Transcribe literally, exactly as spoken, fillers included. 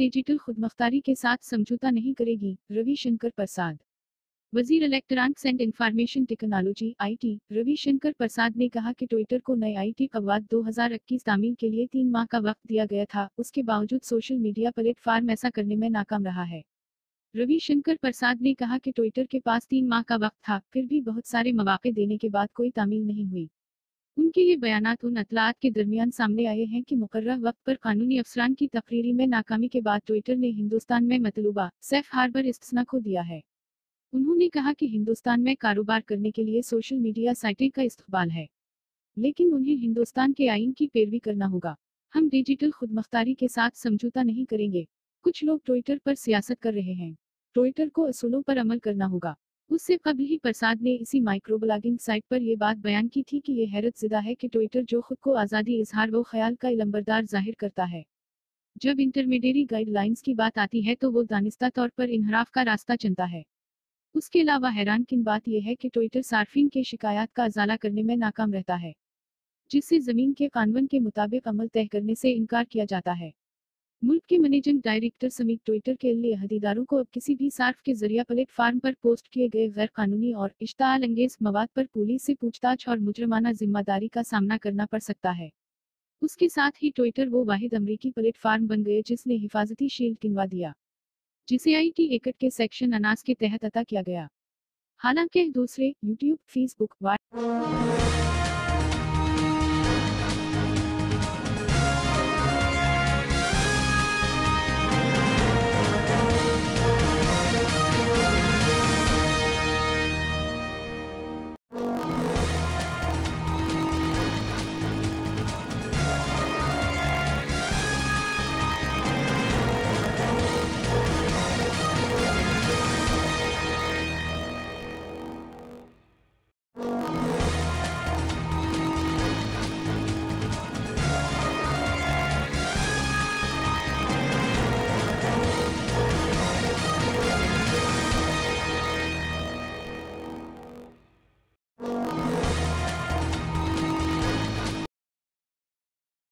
Digital खुदमुख्तारी के साथ समझौता नहीं करेगी: रविशंकर प्रसाद। वजीर electronics and information technology I T Ravishankar Prasad ने कहा कि ट्विटर को नए आई टी कवायद दो हज़ार इक्कीस तामील के लिए तीन माह का वक्त दिया गया था, उसके बावजूद सोशल मीडिया प्लेटफॉर्म ऐसा करने में नाकाम रहा है। रविशंकर प्रसाद ने कहा कि ट्विटर के पास तीन माह का वक्त था, फिर भी बहुत सारे मौके देने के बाद कोई तामील नहीं हुई। उनके ये बयानात उन अतलात के दरमियान सामने आए हैं कि मुकर्रर वक्त पर कानूनी अफसरान की तकरीरी में नाकामी के बाद ट्विटर ने हिंदुस्तान में मतलूबा सेफ हार्बर इस्तना खो दिया है। उन्होंने कहा कि हिंदुस्तान में कारोबार करने के लिए सोशल मीडिया साइटें का इस्तकबाल है, लेकिन उन्हें हिंदुस्तान के आइन की पैरवी करना होगा। हम डिजिटल खुदमुख्तारी के साथ समझौता नहीं करेंगे। कुछ लोग ट्विटर पर सियासत कर रहे हैं, ट्विटर को असूलों पर अमल करना होगा। उससे पहले ही प्रसाद ने इसी माइक्रोब्लॉगिंग साइट पर यह बात बयान की थी कि यह हैरतज़दा है कि ट्विटर, जो खुद को आज़ादी इजहार व ख्याल का इलमबरदार जाहिर करता है, जब इंटरमीडियरी गाइडलाइंस की बात आती है तो वो दानिस्ता तौर पर इनहराफ का रास्ता चुनता है। उसके अलावा हैरान किन बात यह है कि ट्विटर सार्फिन के शिकायत का अजाला करने में नाकाम रहता है, जिससे ज़मीन के कानून के मुताबिक अमल तय करने से इनकार किया जाता है। मुल्क के मैनेजिंग डायरेक्टर समेत ट्विटर के लिए अहदेदारों को अब किसी भी सार्फ के जरिया प्लेटफार्म पर पोस्ट किए गए गैर कानूनी और इश्ताल अंगेज मवाद पर पुलिस से पूछताछ और मुजरमाना जिम्मेदारी का सामना करना पड़ सकता है। उसके साथ ही ट्विटर वो वाहिद अमरीकी प्लेटफार्म बन गए जिसने हिफाजती शील्ड गिनवा दिया, जिसे आई टी एक्ट के सेक्शन अनास के तहत अता किया गया। हालांकि दूसरे यूट्यूब, फेसबुक,